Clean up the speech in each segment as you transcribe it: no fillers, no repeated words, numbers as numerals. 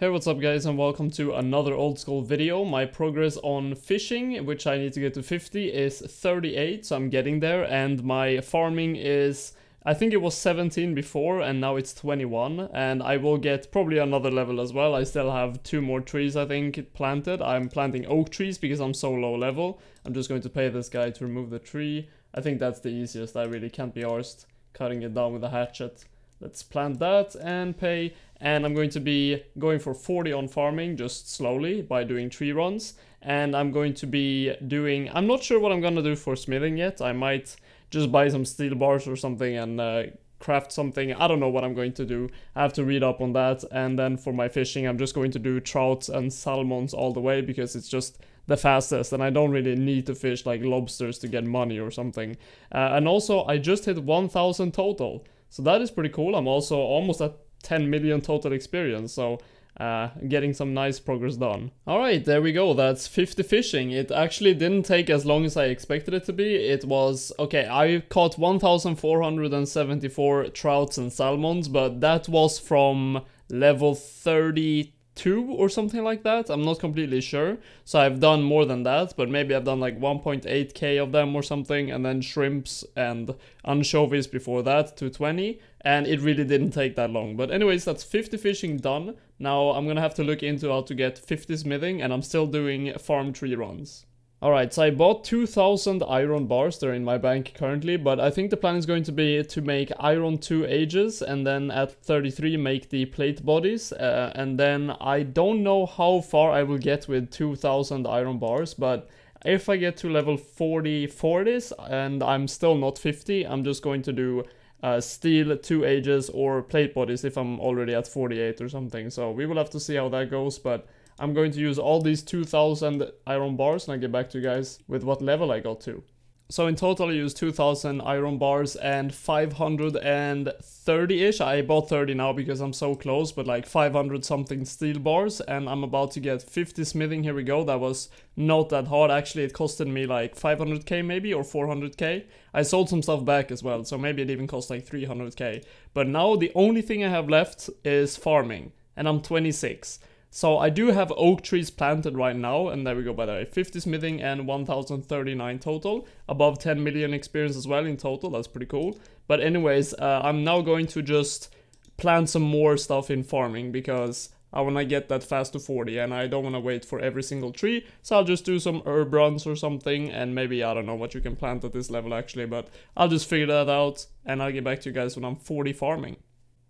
Hey, what's up guys, and welcome to another old school video. My progress on fishing, which I need to get to 50, is 38, so I'm getting there, and my farming is, I think it was 17 before and now it's 21, and I will get probably another level as well. I still have 2 more trees I think planted. I'm planting oak trees because I'm so low level. I'm just going to pay this guy to remove the tree. I think that's the easiest. I really can't be arsed cutting it down with a hatchet. Let's plant that and pay, and I'm going to be going for 40 on farming, just slowly, by doing tree runs. And I'm going to be doing, I'm not sure what I'm gonna do for smithing yet. I might just buy some steel bars or something and craft something. I don't know what I'm going to do. I have to read up on that. And then for my fishing, I'm just going to do trouts and salmons all the way, because it's just the fastest, and I don't really need to fish like lobsters to get money or something. And also, I just hit 1,000 total. So that is pretty cool. I'm also almost at 10 million total experience, so getting some nice progress done. Alright, there we go. That's 50 fishing. It actually didn't take as long as I expected it to be. It was, okay, I caught 1,474 trouts and salmons, but that was from level 32. 2 or something like that. I'm not completely sure, so I've done more than that, but maybe I've done like 1.8k of them or something, and then shrimps and anchovies before that, 220, and it really didn't take that long. But anyways, that's 50 fishing done. Now I'm gonna have to look into how to get 50 smithing, and I'm still doing farm tree runs. Alright, so I bought 2,000 iron bars. They're in my bank currently, but I think the plan is going to be to make iron 2 ages, and then at 33 make the plate bodies, and then I don't know how far I will get with 2,000 iron bars, but if I get to level 40 for this, and I'm still not 50, I'm just going to do steel 2 ages or plate bodies if I'm already at 48 or something, so we will have to see how that goes, but I'm going to use all these 2,000 iron bars, and I'll get back to you guys with what level I got to. So in total I used 2,000 iron bars and 530-ish. I bought 30 now because I'm so close, but like 500 something steel bars, and I'm about to get 50 smithing. Here we go. That was not that hard. Actually, it costed me like 500k maybe, or 400k. I sold some stuff back as well, so maybe it even cost like 300k. But now the only thing I have left is farming, and I'm 26. So I do have oak trees planted right now, and there we go, by the way, 50 smithing and 1,039 total, above 10 million experience as well in total. That's pretty cool. But anyways, I'm now going to just plant some more stuff in farming, because I want to get that fast to 40, and I don't want to wait for every single tree, so I'll just do some herb runs or something, and maybe, I don't know what you can plant at this level actually, but I'll just figure that out, and I'll get back to you guys when I'm 40 farming.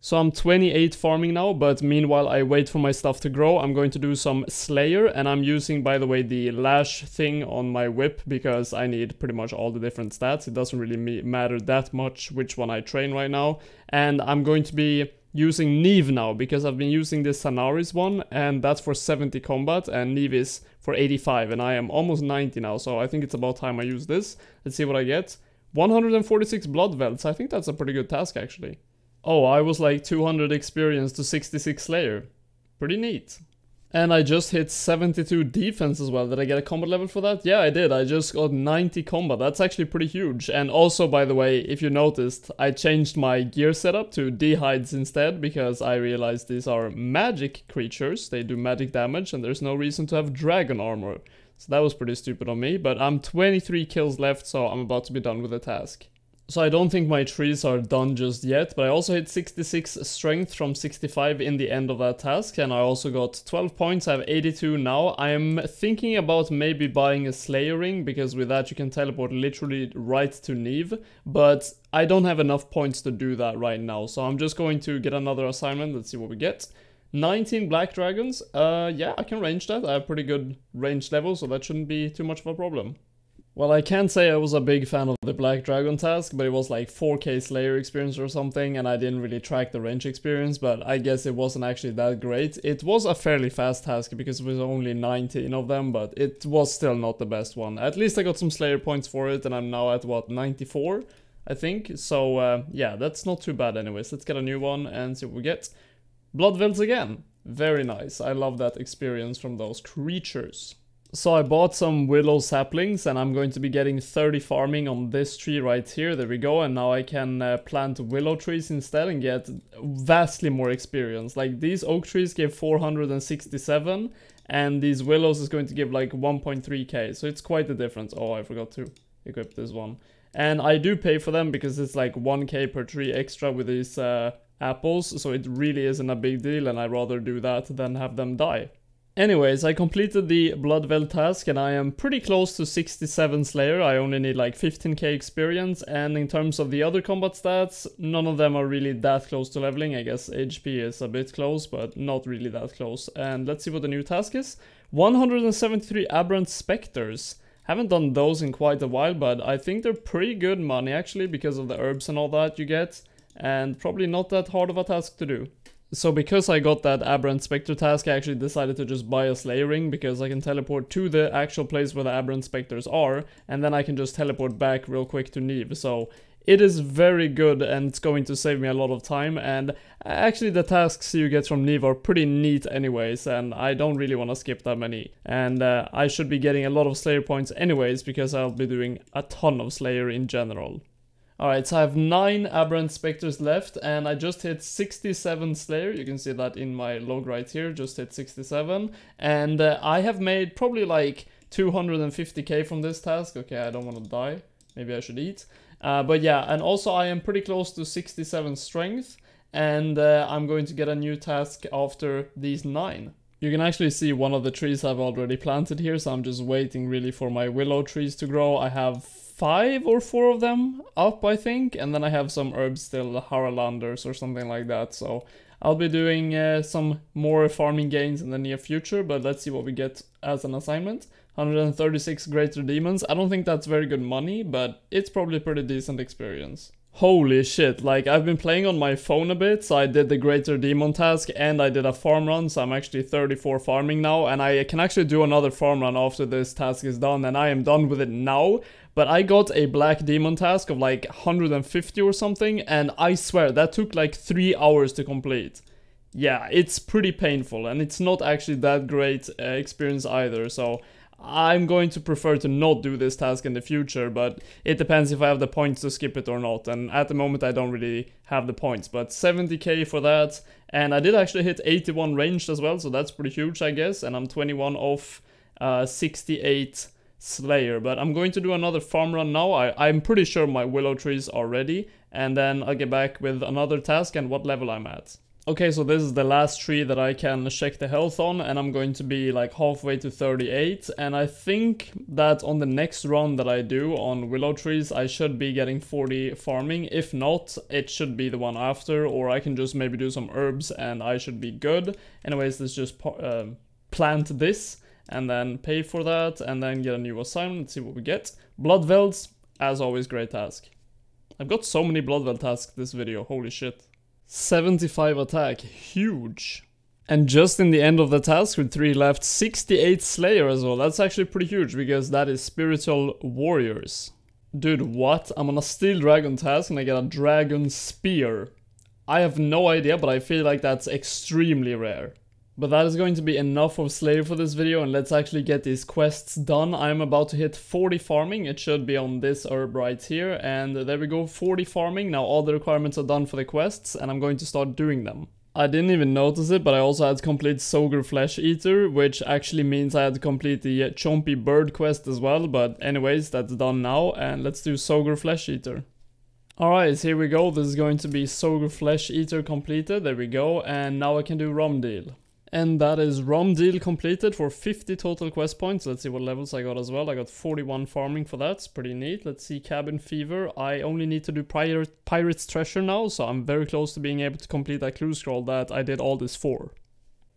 So I'm 28 farming now, but meanwhile I wait for my stuff to grow. I'm going to do some Slayer, and I'm using, by the way, the lash thing on my whip, because I need pretty much all the different stats. It doesn't really matter that much which one I train right now. And I'm going to be using Neve now, because I've been using this Sanari's one, and that's for 70 combat, and Neve is for 85, and I am almost 90 now, so I think it's about time I use this. Let's see what I get. 146 blood velts. I think that's a pretty good task actually. Oh, I was like 200 experience to 66 Slayer. Pretty neat. And I just hit 72 defense as well. Did I get a combat level for that? Yeah, I did. I just got 90 combat. That's actually pretty huge. And also, by the way, if you noticed, I changed my gear setup to D-hides instead, because I realized these are magic creatures. They do magic damage, and there's no reason to have dragon armor. So that was pretty stupid on me. But I'm 23 kills left, so I'm about to be done with the task. So I don't think my trees are done just yet, but I also hit 66 strength from 65 in the end of that task, and I also got 12 points. I have 82 now. I'm thinking about maybe buying a Slayer ring, because with that you can teleport literally right to Neve, but I don't have enough points to do that right now, so I'm just going to get another assignment. Let's see what we get. 19 black dragons. Yeah, I can range that. I have pretty good range level, so that shouldn't be too much of a problem. Well, I can't say I was a big fan of the Black Dragon task, but it was like 4k Slayer experience or something, and I didn't really track the range experience, but I guess it wasn't actually that great. It was a fairly fast task because it was only 19 of them, but it was still not the best one. At least I got some Slayer points for it, and I'm now at, what, 94, I think? So, yeah, that's not too bad anyways. Let's get a new one and see what we get. Blood Velts again. Very nice. I love that experience from those creatures. So I bought some willow saplings and I'm going to be getting 30 farming on this tree right here. There we go. And now I can plant willow trees instead and get vastly more experience. Like these oak trees gave 467 and these willows is going to give like 1.3k. So it's quite a difference. Oh, I forgot to equip this one. And I do pay for them because it's like 1k per tree extra with these apples. So it really isn't a big deal and I'd rather do that than have them die. Anyways, I completed the Blood Veil task and I am pretty close to 67 Slayer. I only need like 15k experience, and in terms of the other combat stats, none of them are really that close to leveling. I guess HP is a bit close, but not really that close. And let's see what the new task is. 173 Aberrant Spectres. Haven't done those in quite a while, but I think they're pretty good money actually because of the herbs and all that you get, and probably not that hard of a task to do. So because I got that Aberrant Spectre task, I actually decided to just buy a Slayer Ring because I can teleport to the actual place where the Aberrant Spectres are, and then I can just teleport back real quick to Niv. So it is very good and it's going to save me a lot of time, and actually the tasks you get from Niv are pretty neat anyways, and I don't really want to skip that many. And I should be getting a lot of Slayer points anyways because I'll be doing a ton of Slayer in general. Alright, so I have 9 Aberrant Spectres left and I just hit 67 Slayer. You can see that in my log right here, just hit 67. And I have made probably like 250k from this task. Okay, I don't want to die. Maybe I should eat. But yeah, and also I am pretty close to 67 Strength. And I'm going to get a new task after these 9. You can actually see one of the trees I've already planted here, so I'm just waiting really for my willow trees to grow. I have 5 or 4 of them up, I think, and then I have some herbs still, Haralanders or something like that, so I'll be doing some more farming gains in the near future, but let's see what we get as an assignment. 136 Greater Demons. I don't think that's very good money, but it's probably pretty decent experience. Holy shit, like I've been playing on my phone a bit, so I did the Greater Demon task and I did a farm run, so I'm actually 34 farming now, and I can actually do another farm run after this task is done, and I am done with it now. But I got a Black Demon task of like 150 or something, and I swear that took like 3 hours to complete. Yeah, it's pretty painful, and it's not actually that great experience either, so I'm going to prefer to not do this task in the future, but it depends if I have the points to skip it or not, and at the moment I don't really have the points, but 70k for that, and I did actually hit 81 ranged as well, so that's pretty huge I guess, and I'm 21 off 68 Slayer, but I'm going to do another farm run now. I'm pretty sure my willow trees are ready, and then I'll get back with another task and what level I'm at. Okay, so this is the last tree that I can check the health on, and I'm going to be like halfway to 38, and I think that on the next run that I do on willow trees I should be getting 40 farming. If not, it should be the one after, or I can just maybe do some herbs and I should be good. Anyways, let's just plant this and then pay for that and then get a new assignment. Let's see what we get. Blood Veils, as always, great task. I've got so many Blood Veil tasks this video, holy shit. 75 attack, huge. And just in the end of the task with 3 left, 68 Slayer as well. That's actually pretty huge because that is Spiritual Warriors. Dude, what? I'm on a Steel Dragon task and I get a Dragon Spear. I have no idea, but I feel like that's extremely rare. But that is going to be enough of Slayer for this video, and let's actually get these quests done. I'm about to hit 40 farming. It should be on this herb right here, and there we go, 40 farming. Now all the requirements are done for the quests, and I'm going to start doing them. I didn't even notice it, but I also had to complete Sogur Flesh Eater, which actually means I had to complete the Chompy Bird quest as well, but anyways, that's done now, and let's do Sogur Flesh Eater. Alright, here we go. This is going to be Sogur Flesh Eater completed. There we go, and now I can do Rum Deal. And that is Rum Deal completed for 50 total quest points. Let's see what levels I got as well. I got 41 farming for that. It's pretty neat. Let's see, Cabin Fever. I only need to do Pirate's Treasure now, so I'm very close to being able to complete that clue scroll that I did all this for.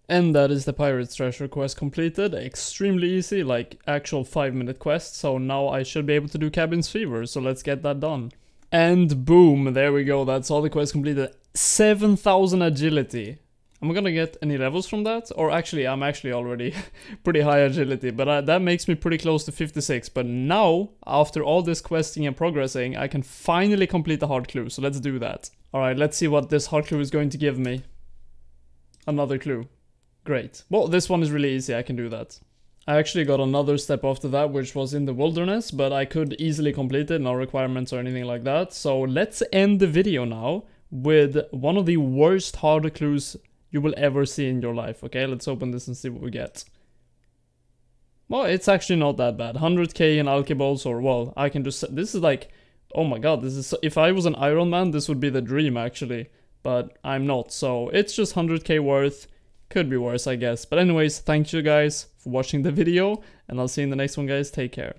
And that is the Pirate's Treasure quest completed. Extremely easy, like actual 5-minute quest. So now I should be able to do Cabin Fever, so let's get that done. And boom, there we go. That's all the quests completed. 7,000 agility. Am I gonna get any levels from that? Or actually, I'm actually already pretty high agility, but that makes me pretty close to 56. But now, after all this questing and progressing, I can finally complete the hard clue, so let's do that. Alright, let's see what this hard clue is going to give me. Another clue. Great. Well, this one is really easy, I can do that. I actually got another step after that, which was in the wilderness, but I could easily complete it, no requirements or anything like that. So let's end the video now with one of the worst hard clues you will ever see in your life. Okay, let's open this and see what we get. Well, it's actually not that bad. 100k in alkeballs, or well, I can just, this is like, oh my god, this is so, if I was an Iron Man, this would be the dream actually, but I'm not, so it's just 100k worth. Could be worse, I guess. But anyways, thank you guys for watching the video, and I'll see you in the next one, guys. Take care.